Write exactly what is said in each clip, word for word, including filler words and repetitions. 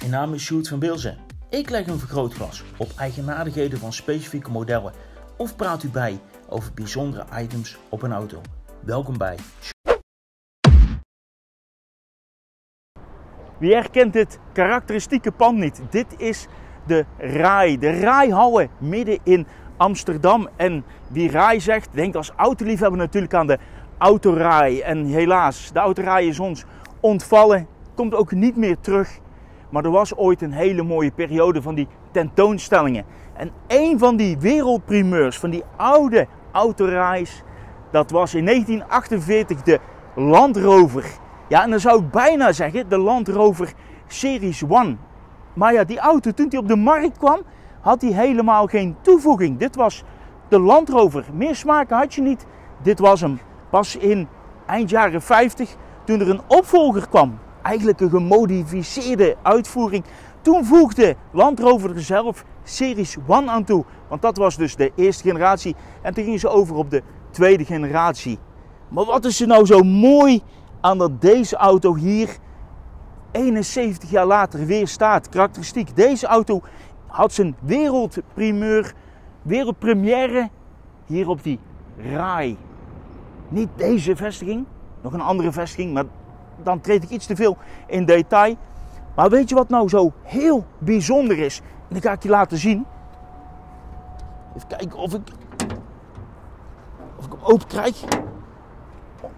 mijn naam is Sjoerd van Beelzen. Ik leg een vergrootglas op eigenaardigheden van specifieke modellen of praat u bij over bijzondere items op een auto. Welkom bij. Wie herkent dit karakteristieke pand niet? Dit is de RAI, de RAI-halle midden in Amsterdam. En wie RAI zegt, denkt als autoliefhebber natuurlijk aan de AutoRAI. En helaas, de AutoRAI is ons ontvallen, komt ook niet meer terug. Maar er was ooit een hele mooie periode van die tentoonstellingen. En een van die wereldprimeurs, van die oude AutoRAI's, dat was in negentien achtenveertig de Land Rover. Ja, en dan zou ik bijna zeggen de Land Rover Series één. Maar ja, die auto, toen die op de markt kwam, had die helemaal geen toevoeging. Dit was de Land Rover. Meer smaken had je niet. Dit was hem. Pas in eind jaren vijftig, toen er een opvolger kwam. Eigenlijk een gemodificeerde uitvoering. Toen voegde Land Rover er zelf Series één aan toe. Want dat was dus de eerste generatie. En toen gingen ze over op de tweede generatie. Maar wat is er nou zo mooi aan dat deze auto hier eenenzeventig jaar later weer staat? Karakteristiek. Deze auto had zijn wereldprimeur, wereldpremière hier op die RAI. Niet deze vestiging, nog een andere vestiging, maar dan treed ik iets te veel in detail. Maar weet je wat nou zo heel bijzonder is? En dat ga ik je laten zien. Even kijken of ik, of ik hem open krijg.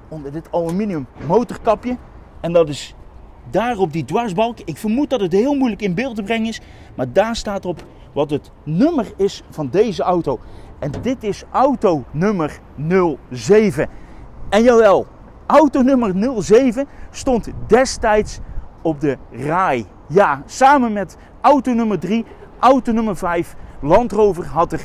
Onder dit aluminium motorkapje. En dat is daar op die dwarsbalk. Ik vermoed dat het heel moeilijk in beeld te brengen is. Maar daar staat op wat het nummer is van deze auto. En dit is auto nummer nul zeven. En jawel, auto nummer nul zeven stond destijds op de RAI. Ja, samen met auto nummer drie, auto nummer vijf. Land Rover had er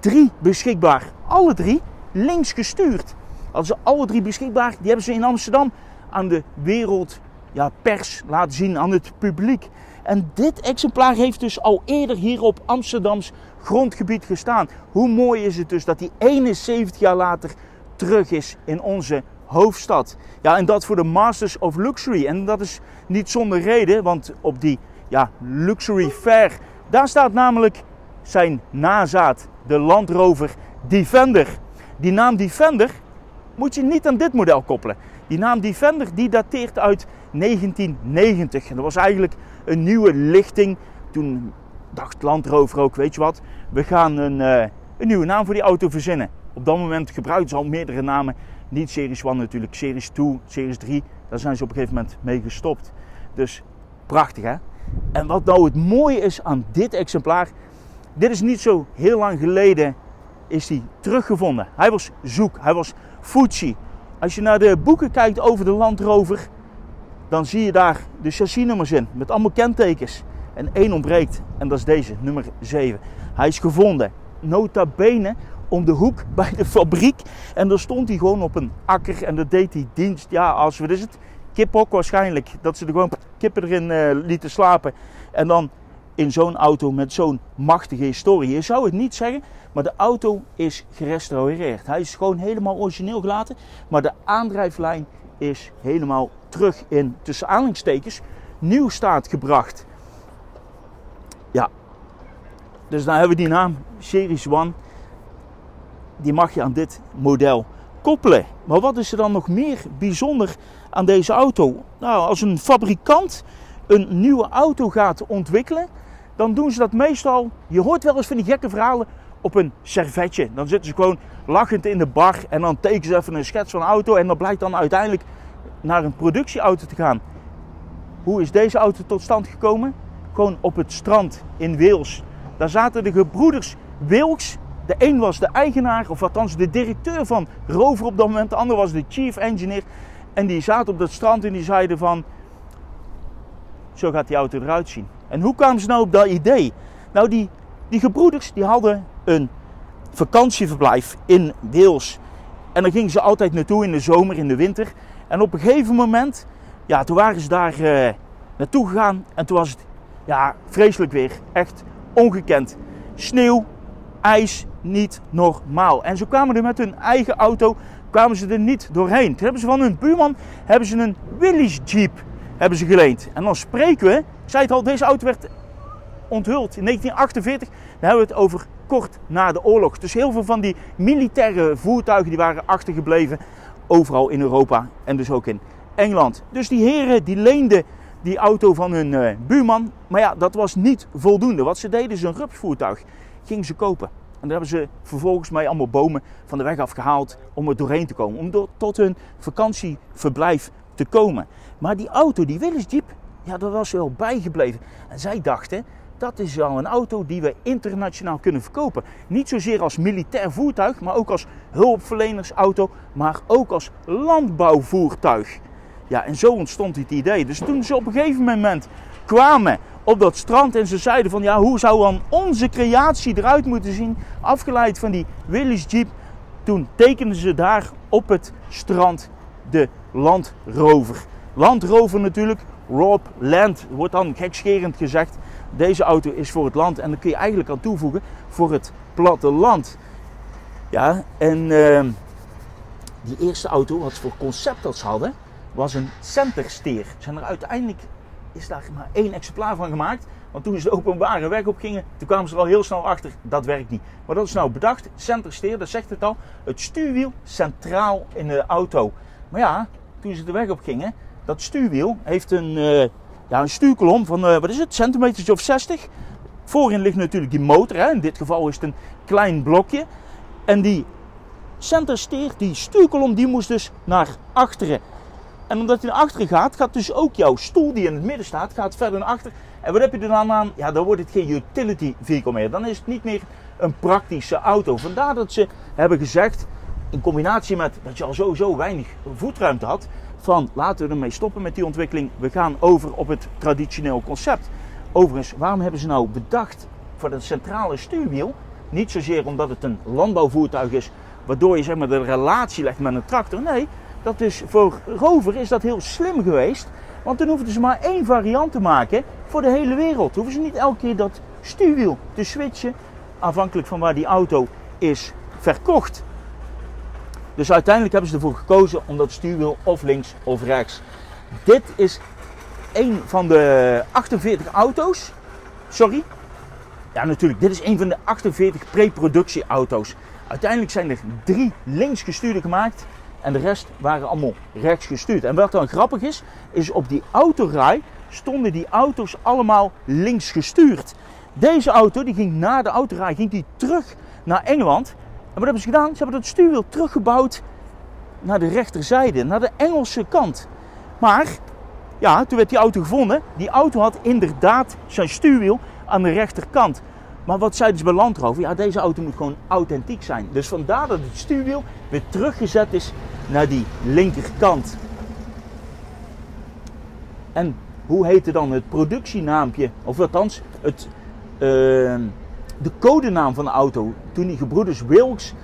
drie beschikbaar. Alle drie links gestuurd. Als ze alle drie beschikbaar, die hebben ze in Amsterdam aan de wereld, ja, pers laten zien, aan het publiek. En dit exemplaar heeft dus al eerder hier op Amsterdams grondgebied gestaan. Hoe mooi is het dus dat die eenenzeventig jaar later terug is in onze hoofdstad. Ja, en dat voor de Masters of Luxury. En dat is niet zonder reden, want op die, ja, Luxury Fair, daar staat namelijk zijn nazaat, de Land Rover Defender. Die naam Defender moet je niet aan dit model koppelen. Die naam Defender die dateert uit negentien negentig. En dat was eigenlijk een nieuwe lichting. Toen dacht Land Rover ook, weet je wat, we gaan een, uh, een nieuwe naam voor die auto verzinnen. Op dat moment gebruikten ze al meerdere namen. Niet Series één natuurlijk, Series twee, Series drie. Daar zijn ze op een gegeven moment mee gestopt. Dus prachtig, hè? En wat nou het mooie is aan dit exemplaar. Dit is niet zo heel lang geleden is hij teruggevonden. Hij was zoek, hij was foetsie. Als je naar de boeken kijkt over de Land Rover, dan zie je daar de chassisnummers in, met allemaal kentekens. En één ontbreekt, en dat is deze, nummer zeven. Hij is gevonden, nota bene, om de hoek bij de fabriek. En daar stond hij gewoon op een akker en dat deed hij dienst. Ja, als, wat is het? Kiphok waarschijnlijk. Dat ze er gewoon kippen erin uh, lieten slapen. En dan in zo'n auto met zo'n machtige historie. Je zou het niet zeggen, maar de auto is gerestaureerd. Hij is gewoon helemaal origineel gelaten. Maar de aandrijflijn is helemaal terug in, tussen aanhalingstekens, nieuw staat gebracht. Ja, dus dan hebben we die naam, Series één. Die mag je aan dit model koppelen. Maar wat is er dan nog meer bijzonder aan deze auto? Nou, als een fabrikant een nieuwe auto gaat ontwikkelen, dan doen ze dat meestal, je hoort wel eens van die gekke verhalen, op een servetje. Dan zitten ze gewoon lachend in de bar en dan tekenen ze even een schets van een auto en dat blijkt dan uiteindelijk naar een productieauto te gaan. Hoe is deze auto tot stand gekomen? Gewoon op het strand in Wales. Daar zaten de gebroeders Wilks. De een was de eigenaar, of althans de directeur van Rover op dat moment. De ander was de chief engineer. En die zaten op dat strand en die zeiden van, zo gaat die auto eruit zien. En hoe kwamen ze nou op dat idee? Nou, die, die gebroeders die hadden een vakantieverblijf in Wilks. En daar gingen ze altijd naartoe in de zomer, in de winter. En op een gegeven moment, ja, toen waren ze daar uh, naartoe gegaan. En toen was het, ja, vreselijk weer. Echt ongekend. Sneeuw, ijs, niet normaal. En ze kwamen er met hun eigen auto, kwamen ze er niet doorheen. Toen hebben ze van hun buurman hebben ze een Willys Jeep hebben ze geleend. En dan spreken we Ik zei het al, deze auto werd onthuld in negentien achtenveertig. Dan hebben we het over kort na de oorlog. Dus heel veel van die militaire voertuigen die waren achtergebleven overal in Europa en dus ook in Engeland. Dus die heren die leenden die auto van hun uh, buurman. Maar ja, dat was niet voldoende. Wat ze deden is een rupsvoertuig. Gingen ze kopen. En daar hebben ze vervolgens mee allemaal bomen van de weg afgehaald om er doorheen te komen. Om door, tot hun vakantieverblijf te komen. Maar die auto, die Willys Jeep, ja, dat was wel bijgebleven. En zij dachten, dat is wel een auto die we internationaal kunnen verkopen. Niet zozeer als militair voertuig, maar ook als hulpverlenersauto, maar ook als landbouwvoertuig. Ja, en zo ontstond dit idee. Dus toen ze op een gegeven moment kwamen op dat strand en ze zeiden van, ja, hoe zou dan onze creatie eruit moeten zien, afgeleid van die Willys Jeep, toen tekenden ze daar op het strand de Land Rover. Land Rover natuurlijk, Rob Land, wordt dan gekscherend gezegd. Deze auto is voor het land en daar kun je eigenlijk aan toevoegen voor het platteland. Ja, en uh, die eerste auto, wat voor concept dat ze hadden, was een centersteer. Zijn er uiteindelijk is daar maar één exemplaar van gemaakt. Want toen ze de openbare weg op gingen, toen kwamen ze er al heel snel achter, dat werkt niet. Maar dat is nou bedacht, centersteer, dat zegt het al, het stuurwiel centraal in de auto. Maar ja, toen ze de weg op gingen, dat stuurwiel heeft een, uh, ja, een stuurkolom van, uh, wat is het, centimeters of zestig. Voorin ligt natuurlijk die motor, hè. In dit geval is het een klein blokje. En die centersteer, die stuurkolom, die moest dus naar achteren. En omdat hij naar achteren gaat, gaat dus ook jouw stoel die in het midden staat, gaat verder naar achter. En wat heb je er dan aan? Ja, dan wordt het geen utility vehicle meer. Dan is het niet meer een praktische auto. Vandaar dat ze hebben gezegd, in combinatie met dat je al sowieso weinig voetruimte had, van laten we ermee stoppen met die ontwikkeling. We gaan over op het traditioneel concept. Overigens, waarom hebben ze nou bedacht voor dat centrale stuurwiel? Niet zozeer omdat het een landbouwvoertuig is, waardoor je zeg maar de relatie legt met een tractor. Nee, dat is voor Rover is dat heel slim geweest. Want dan hoefden ze maar één variant te maken voor de hele wereld. Hoeven ze niet elke keer dat stuurwiel te switchen, afhankelijk van waar die auto is verkocht. Dus uiteindelijk hebben ze ervoor gekozen om dat stuurwiel of links of rechts. Dit is een van de achtenveertig auto's. Sorry. Ja, natuurlijk. Dit is een van de achtenveertig pre-productie auto's. Uiteindelijk zijn er drie links gestuurde gemaakt. En de rest waren allemaal rechts gestuurd. En wat dan grappig is, is op die AutoRAI stonden die auto's allemaal links gestuurd. Deze auto, die ging na de AutoRAI, ging die terug naar Engeland. En wat hebben ze gedaan? Ze hebben dat stuurwiel teruggebouwd naar de rechterzijde, naar de Engelse kant. Maar, ja, toen werd die auto gevonden. Die auto had inderdaad zijn stuurwiel aan de rechterkant. Maar wat zeiden ze bij Land Rover? Ja, deze auto moet gewoon authentiek zijn. Dus vandaar dat het stuurwiel weer teruggezet is naar die linkerkant. En hoe heette dan het productienaampje? Of althans, het... Uh, De codenaam van de auto, toen die gebroeders Wilks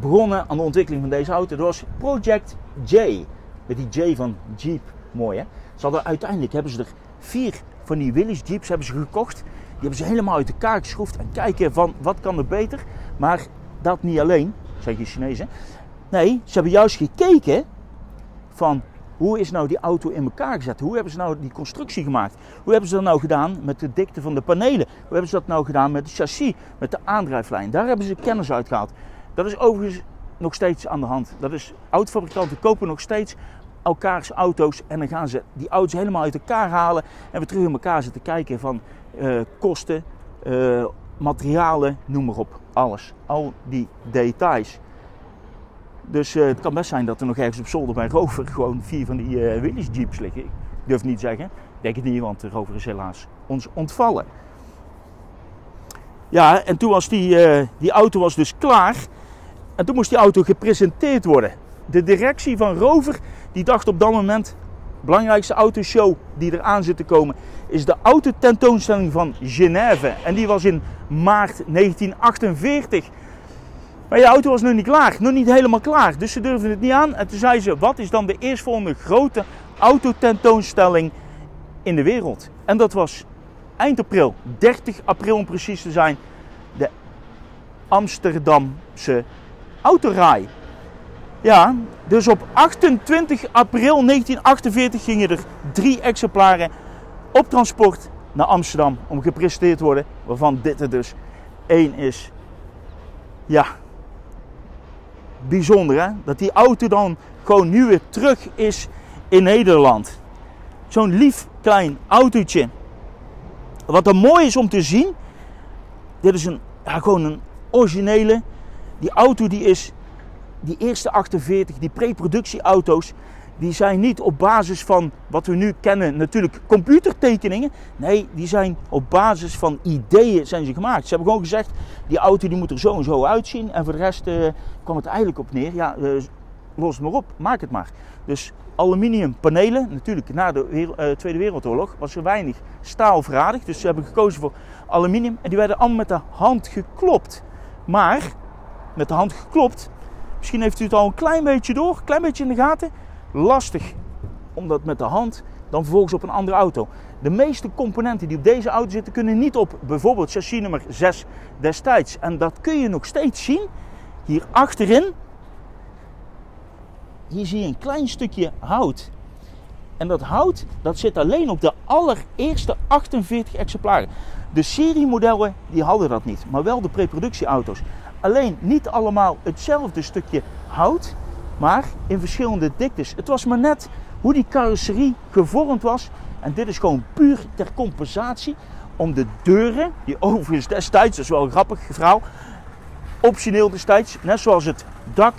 begonnen aan de ontwikkeling van deze auto, dat was Project J. Met die J van Jeep. Mooi, hè? Ze hadden, uiteindelijk hebben ze er vier van die Willys Jeeps hebben ze gekocht. Die hebben ze helemaal uit elkaar geschroefd en kijken van wat kan er beter. Maar dat niet alleen, zeggen de Chinezen. Nee, ze hebben juist gekeken van hoe is nou die auto in elkaar gezet? Hoe hebben ze nou die constructie gemaakt? Hoe hebben ze dat nou gedaan met de dikte van de panelen? Hoe hebben ze dat nou gedaan met het chassis, met de aandrijflijn? Daar hebben ze kennis uit gehaald. Dat is overigens nog steeds aan de hand. Dat is, oud-fabrikanten kopen nog steeds elkaars auto's en dan gaan ze die auto's helemaal uit elkaar halen en weer terug in elkaar zitten kijken van uh, kosten, uh, materialen, noem maar op. Alles, al die details. Dus uh, het kan best zijn dat er nog ergens op zolder bij Rover gewoon vier van die uh, Willys Jeeps liggen. Ik durf het niet te zeggen. Ik denk het niet, want Rover is helaas ons ontvallen. Ja, en toen was die, uh, die auto was dus klaar. En toen moest die auto gepresenteerd worden. De directie van Rover, die dacht op dat moment... De belangrijkste autoshow die eraan zit te komen is de autotentoonstelling van Genève. En die was in maart negentien achtenveertig... Maar je auto was nog niet klaar, nog niet helemaal klaar. Dus ze durfden het niet aan. En toen zei ze, wat is dan de eerstvolgende grote autotentoonstelling in de wereld? En dat was eind april, dertig april om precies te zijn, de Amsterdamse AutoRAI. Ja, dus op achtentwintig april negentien achtenveertig gingen er drie exemplaren op transport naar Amsterdam om gepresenteerd te worden, waarvan dit er dus één is. Ja, bijzonder hè, dat die auto dan gewoon nu weer terug is in Nederland. Zo'n lief klein autootje. Wat er mooi is om te zien, dit is een, ja, gewoon een originele, die auto die is, die eerste achtenveertig, die pre-productieauto's, die zijn niet op basis van wat we nu kennen natuurlijk computertekeningen. Nee, die zijn op basis van ideeën zijn ze gemaakt. Ze hebben gewoon gezegd, die auto die moet er zo en zo uitzien. En voor de rest eh, kwam het eigenlijk op neer. Ja, eh, los het maar op, maak het maar. Dus aluminium panelen, natuurlijk na de eh, Tweede Wereldoorlog was er weinig staal verradig. Dus ze hebben gekozen voor aluminium. En die werden allemaal met de hand geklopt. Maar, met de hand geklopt, misschien heeft u het al een klein beetje door, een klein beetje in de gaten. Lastig om dat met de hand dan vervolgens op een andere auto. De meeste componenten die op deze auto zitten kunnen niet op bijvoorbeeld chassis nummer zes destijds. En dat kun je nog steeds zien. Hier achterin, hier zie je een klein stukje hout. En dat hout, dat zit alleen op de allereerste achtenveertig exemplaren. De seriemodellen die hadden dat niet, maar wel de preproductieauto's. Alleen niet allemaal hetzelfde stukje hout, maar in verschillende diktes. Het was maar net hoe die carrosserie gevormd was. En dit is gewoon puur ter compensatie om de deuren, die overigens destijds, dat is wel een grappig verhaal, optioneel destijds, net zoals het dak,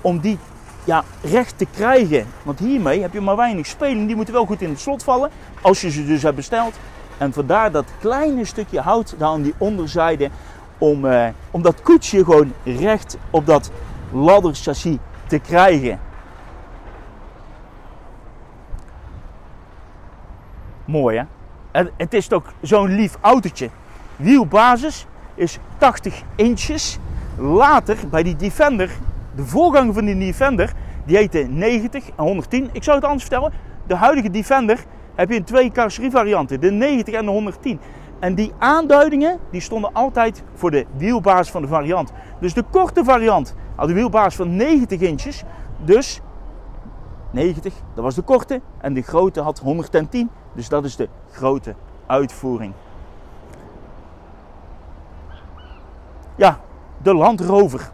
om die ja, recht te krijgen. Want hiermee heb je maar weinig speling, die moeten wel goed in het slot vallen, als je ze dus hebt besteld. En vandaar dat kleine stukje hout daar aan die onderzijde, om, eh, om dat koetsje gewoon recht op dat ladderchassis te krijgen. Mooi hè? Het is toch zo'n lief autootje. Wielbasis is tachtig inches. Later bij die Defender, de voorganger van die Defender, die heette negentig en honderdtien. Ik zou het anders vertellen. De huidige Defender heb je in twee carrosserievarianten, de negentig en de honderdtien. En die aanduidingen die stonden altijd voor de wielbasis van de variant. Dus de korte variant had een wielbasis van negentig inches. Dus negentig, dat was de korte. En de grote had honderdtien. Dus dat is de grote uitvoering. Ja, de Land Rover.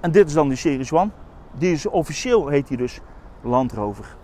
En dit is dan de Series één. Die is officieel, heet die dus Land Rover.